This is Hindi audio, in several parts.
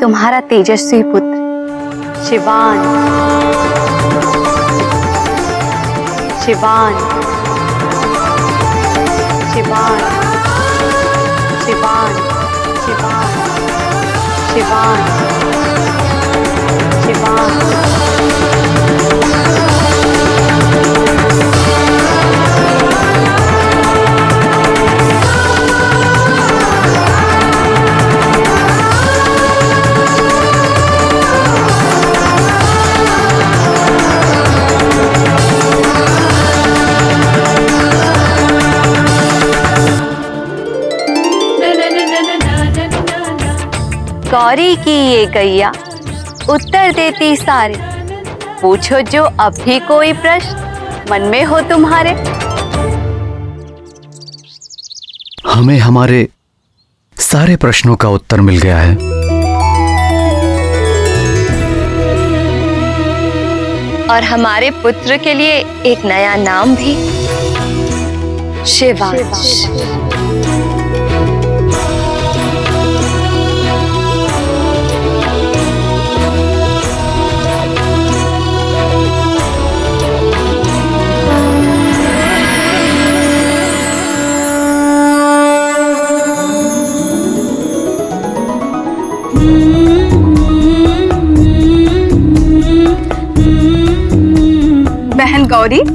तुम्हारा तेजस्वी पुत्र शिवान शिवान शिवान शिवान शिवान शिवान गौरी की ये गैया उत्तर देती सारे, पूछो जो अभी कोई प्रश्न मन में हो तुम्हारे। हमें हमारे सारे प्रश्नों का उत्तर मिल गया है। और हमारे पुत्र के लिए एक नया नाम भी, शिवांश। बहन गौरी, अरे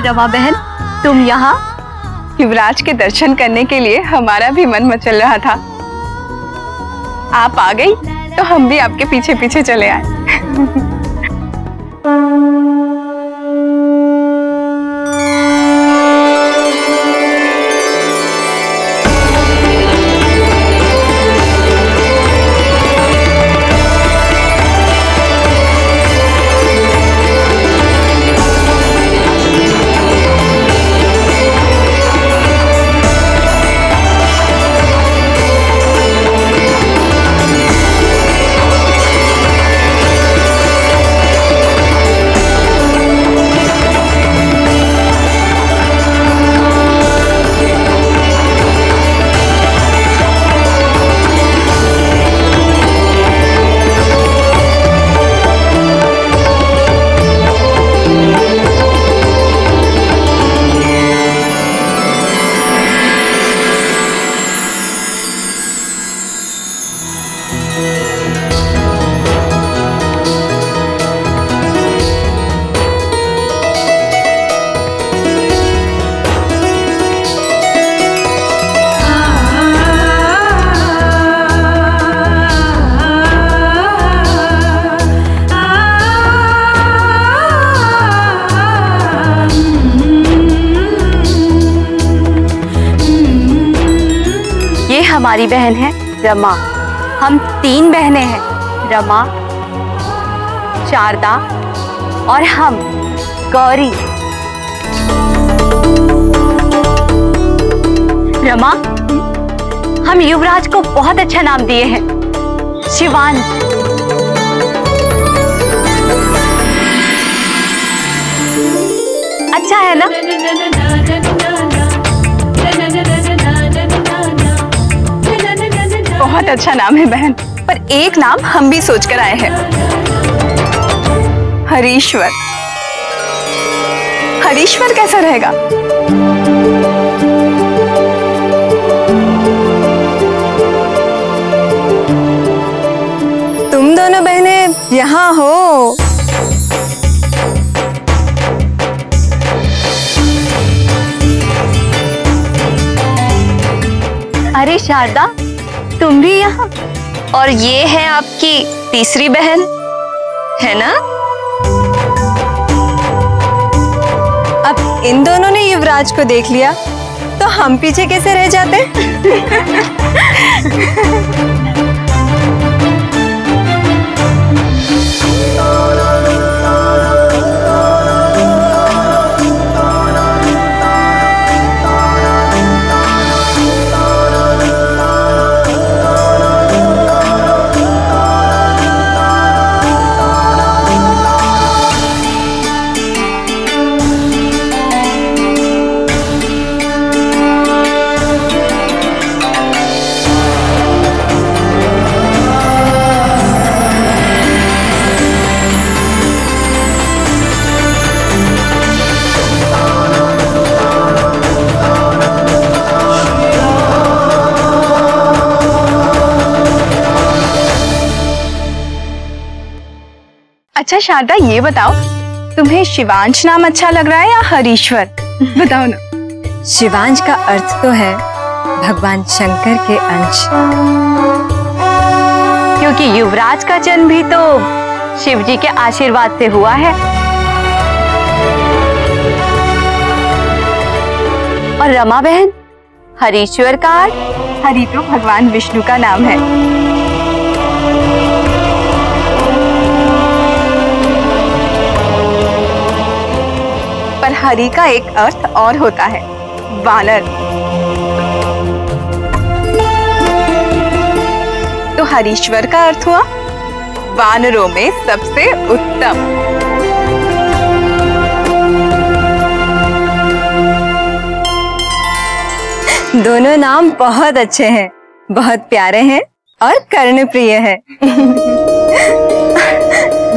रमा बहन, तुम यहाँ युवराज के दर्शन करने के लिए हमारा भी मन मचल रहा था। आप आ गई तो हम भी आपके पीछे पीछे चले आए। हमारी बहन है रमा। हम तीन बहनें हैं, रमा, शारदा और हम गौरी। रमा, हम युवराज को बहुत अच्छा नाम दिए हैं, शिवान। अच्छा है ना? बहुत अच्छा नाम है बहन, पर एक नाम हम भी सोचकर आए हैं, हरीश्वर। हरीश्वर कैसा रहेगा? तुम दोनों बहनें यहाँ हो, अरे शारदा तुम भी यहाँ, और ये है आपकी तीसरी बहन, है ना? अब इन दोनों ने युवराज को देख लिया तो हम पीछे कैसे रह जाते? अच्छा शारदा, ये बताओ तुम्हें शिवांश नाम अच्छा लग रहा है या हरीश्वर? बताओ ना। शिवांश का अर्थ तो है भगवान शंकर के अंश, क्योंकि युवराज का जन्म भी तो शिव जी के आशीर्वाद से हुआ है। और रमा बहन, हरीश्वर का अर्थ, हरि तो भगवान विष्णु का नाम है। पर हरि का एक अर्थ और होता है, वानर। तो हरीश्वर का अर्थ हुआ वानरों में सबसे उत्तम। दोनों नाम बहुत अच्छे हैं, बहुत प्यारे हैं और कर्णप्रिय हैं।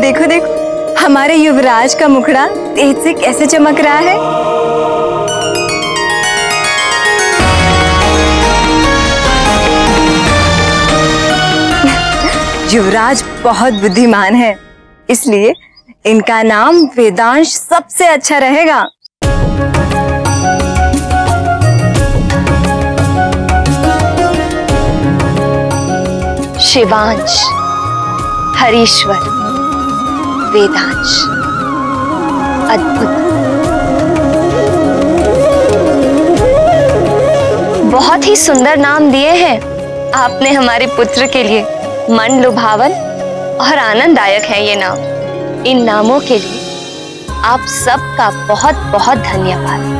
देखो देखो, हमारे युवराज का मुखड़ा तेज से कैसे चमक रहा है। युवराज बहुत बुद्धिमान है, इसलिए इनका नाम वेदांश सबसे अच्छा रहेगा। शिवांश, हरीश्वर, वेदांश, अद्भुत। बहुत ही सुंदर नाम दिए हैं आपने हमारे पुत्र के लिए। मन लुभावन और आनंददायक है ये नाम। इन नामों के लिए आप सबका बहुत बहुत धन्यवाद।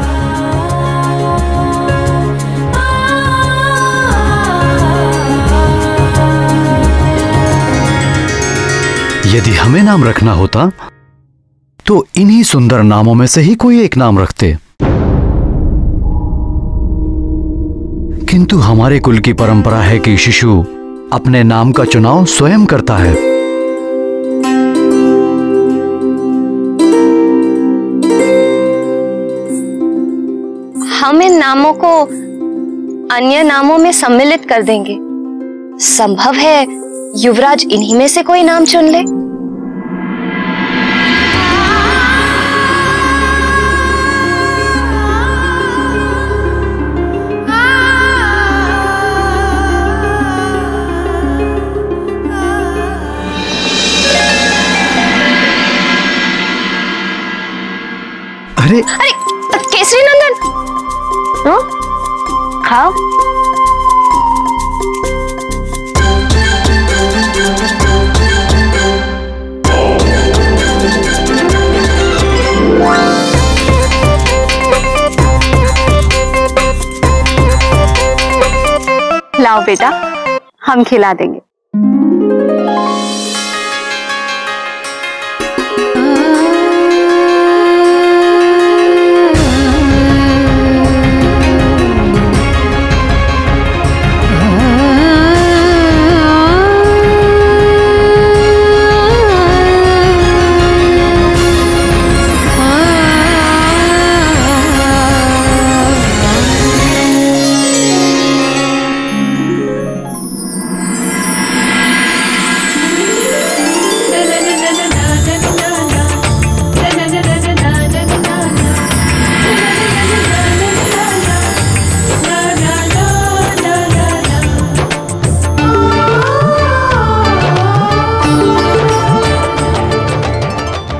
यदि हमें नाम रखना होता तो इन्हीं सुंदर नामों में से ही कोई एक नाम रखते, किंतु हमारे कुल की परंपरा है कि शिशु अपने नाम का चुनाव स्वयं करता है। हम इन नामों को अन्य नामों में सम्मिलित कर देंगे। संभव है युवराज इन्हीं में से कोई नाम चुन ले। अरे अरे केसरी नंदन, खाओ। लाओ बेटा, हम खिला देंगे।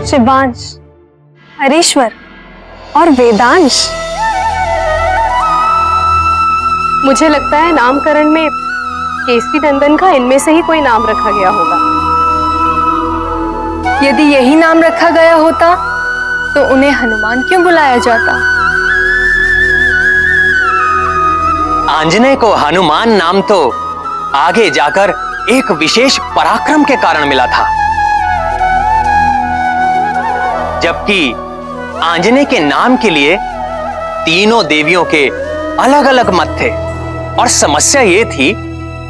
शिवांश, हरीश्वर और वेदांश। मुझे लगता है नामकरण में केसरी नंदन का इनमें से ही कोई नाम रखा गया होगा। यदि यही नाम रखा गया होता तो उन्हें हनुमान क्यों बुलाया जाता? आंजनेय को हनुमान नाम तो आगे जाकर एक विशेष पराक्रम के कारण मिला था, जबकि आंजनेय के नाम के लिए तीनों देवियों के अलग अलग मत थे और समस्या ये थी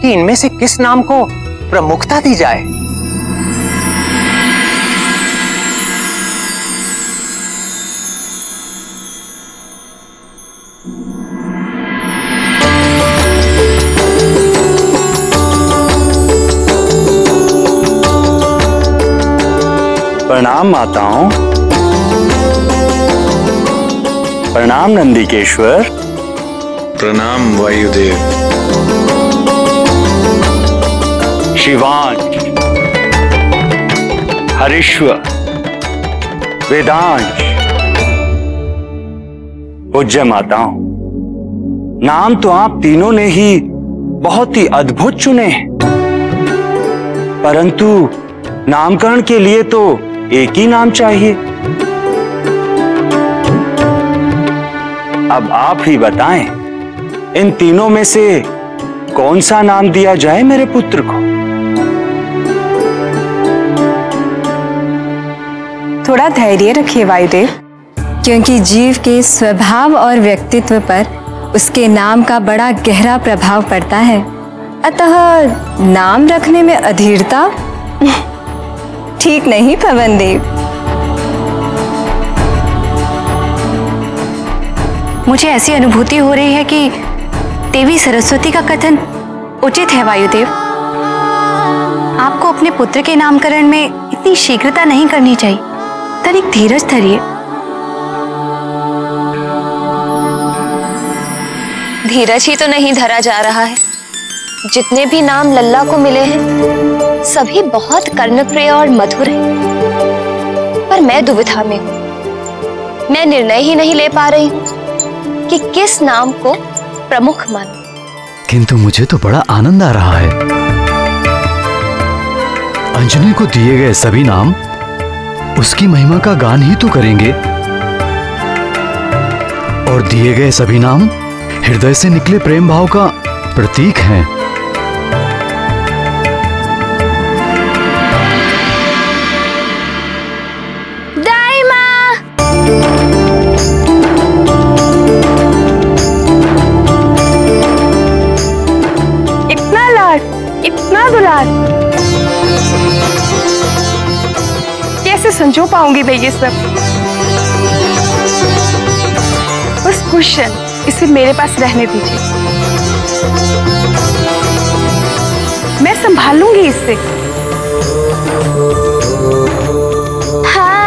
कि इनमें से किस नाम को प्रमुखता दी जाए। प्रणाम माताओं, प्रणाम नंदीकेश्वर, प्रणाम वायुदेव। शिवांश, हरिश्व, वेदांश, पूज्य माताओं, नाम तो आप तीनों ने ही बहुत ही अद्भुत चुने हैं, परंतु नामकरण के लिए तो एक ही नाम चाहिए। अब आप ही बताएं, इन तीनों में से कौन सा नाम दिया जाए मेरे पुत्र को? थोड़ा धैर्य रखिए वायुदेव, क्योंकि जीव के स्वभाव और व्यक्तित्व पर उसके नाम का बड़ा गहरा प्रभाव पड़ता है, अतः नाम रखने में अधीरता ठीक नहीं पवनदेव। मुझे ऐसी अनुभूति हो रही है कि देवी सरस्वती का कथन उचित है वायुदेव। आपको अपने पुत्र के नामकरण में इतनी शीघ्रता नहीं करनी चाहिए, तनिक धीरज धरिए। धीरज ही तो नहीं धरा जा रहा है। जितने भी नाम लल्ला को मिले हैं सभी बहुत कर्णप्रिय और मधुर हैं, पर मैं दुविधा में हूं। मैं निर्णय ही नहीं ले पा रही हूं कि किस नाम को प्रमुख मानूं। किंतु मुझे तो बड़ा आनंद आ रहा है। अंजनी को दिए गए सभी नाम उसकी महिमा का गान ही तो करेंगे, और दिए गए सभी नाम हृदय से निकले प्रेम भाव का प्रतीक हैं। इतना लाड, इतना दुलार कैसे संजो पाऊंगी मैं ये सब? बस खुश है, इसे मेरे पास रहने दीजिए, मैं संभालूंगी इससे। हाँ।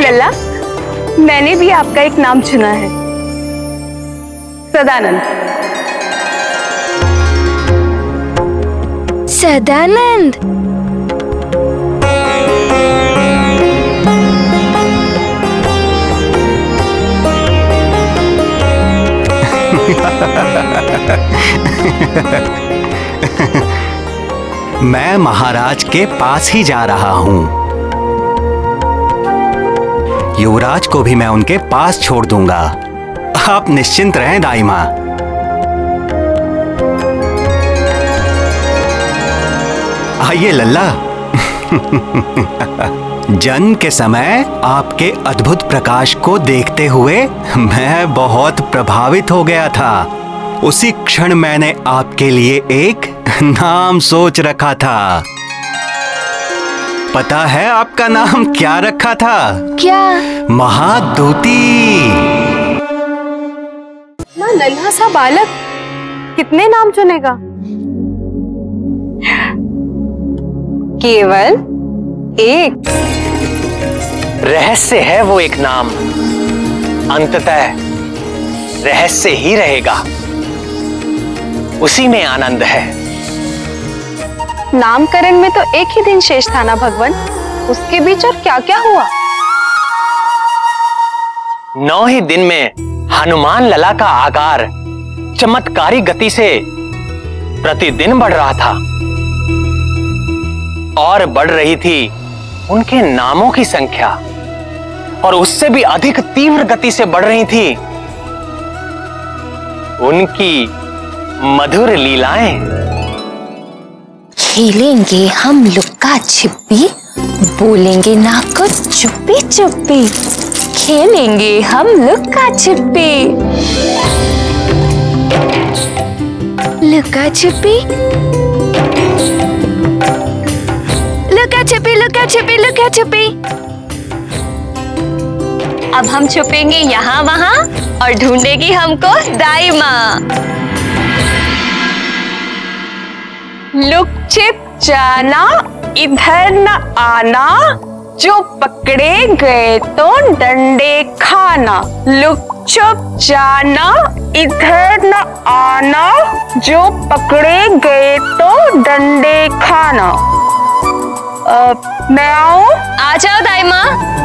लल्ला, मैंने भी आपका एक नाम चुना है, सदानंद। सदानंद, मैं महाराज के पास ही जा रहा हूं। युवराज को भी मैं उनके पास छोड़ दूंगा। आप निश्चिंत रहें दाई मां। आइए लल्ला, जन्म के समय आपके अद्भुत प्रकाश को देखते हुए मैं बहुत प्रभावित हो गया था। उसी क्षण मैंने आपके लिए एक नाम सोच रखा था। पता है आपका नाम क्या रखा था? क्या? महादूती। ना नन्हा सा बालक कितने नाम चुनेगा? केवल एक। रहस्य है वो एक नाम, अंततः रहस्य ही रहेगा, उसी में आनंद है। नामकरण में तो एक ही दिन शेष था ना भगवान, उसके बीच और क्या क्या हुआ? 9 ही दिन में हनुमान लला का आकार चमत्कारी गति से प्रतिदिन बढ़ रहा था, और बढ़ रही थी उनके नामों की संख्या, और उससे भी अधिक तीव्र गति से बढ़ रही थी उनकी मधुर लीलाएं। खेलेंगे हम लुक्का छिपी, बोलेंगे ना कुछ चुप्पी चुप्पी, खेलेंगे हम लुक्का छिपी। लुक्का छिपी, लुका छिपी, लुका छिपी, लुका छिपी, अब हम छुपेंगे यहाँ वहाँ और ढूंढेगी हमको दाई माँ। लुक छिप जाना, इधर न आना, जो पकड़े गए तो डंडे खाना। लुक छिप जाना, इधर न आना, जो पकड़े गए तो डंडे खाना। मैं आऊँ? आ जाओ दाई माँ।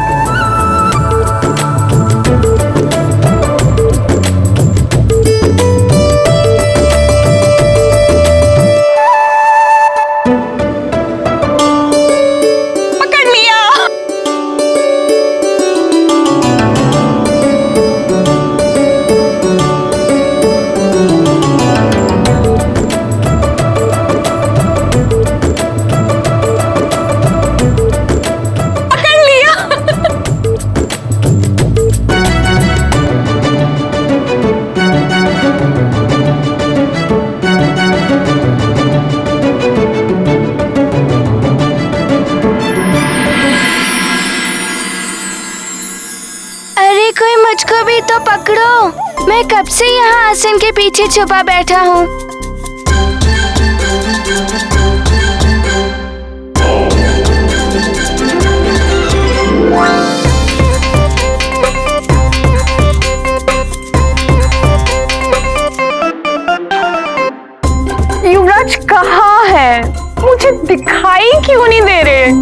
तो पकड़ो, मैं कब से यहाँ आसन के पीछे छुपा बैठा हूँ। युवराज कहाँ है? मुझे दिखाई क्यों नहीं दे रहे?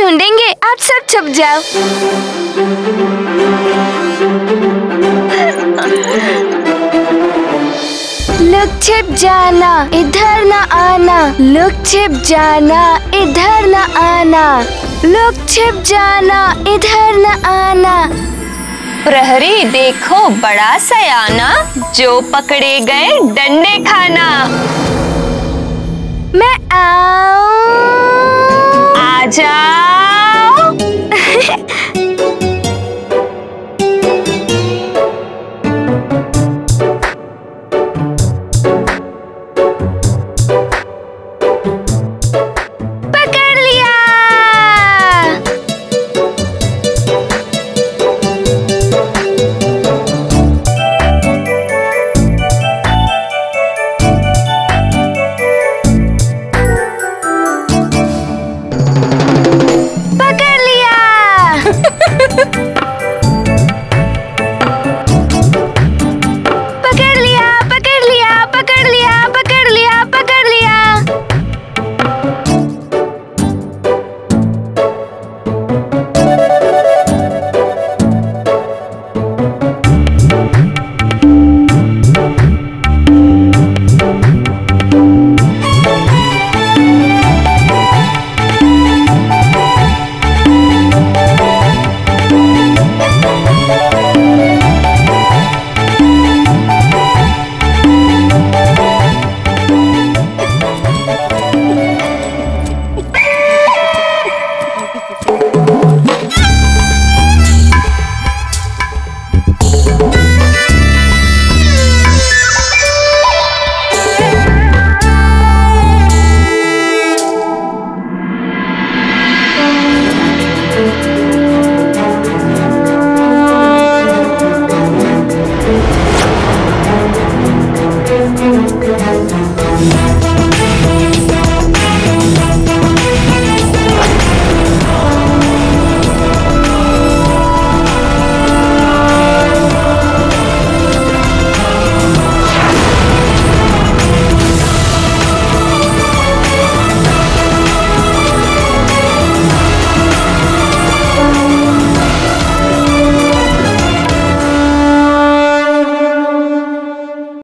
ढूंढेंगे, आप सब छुप जाओ। लुक छिप जाना, इधर न आना, लुक छिप जाना, इधर न आना, लुक छिप जाना, इधर न आना। प्रहरी देखो बड़ा सयाना, जो पकड़े गए डंडे खाना। मैं आऊं? आजा।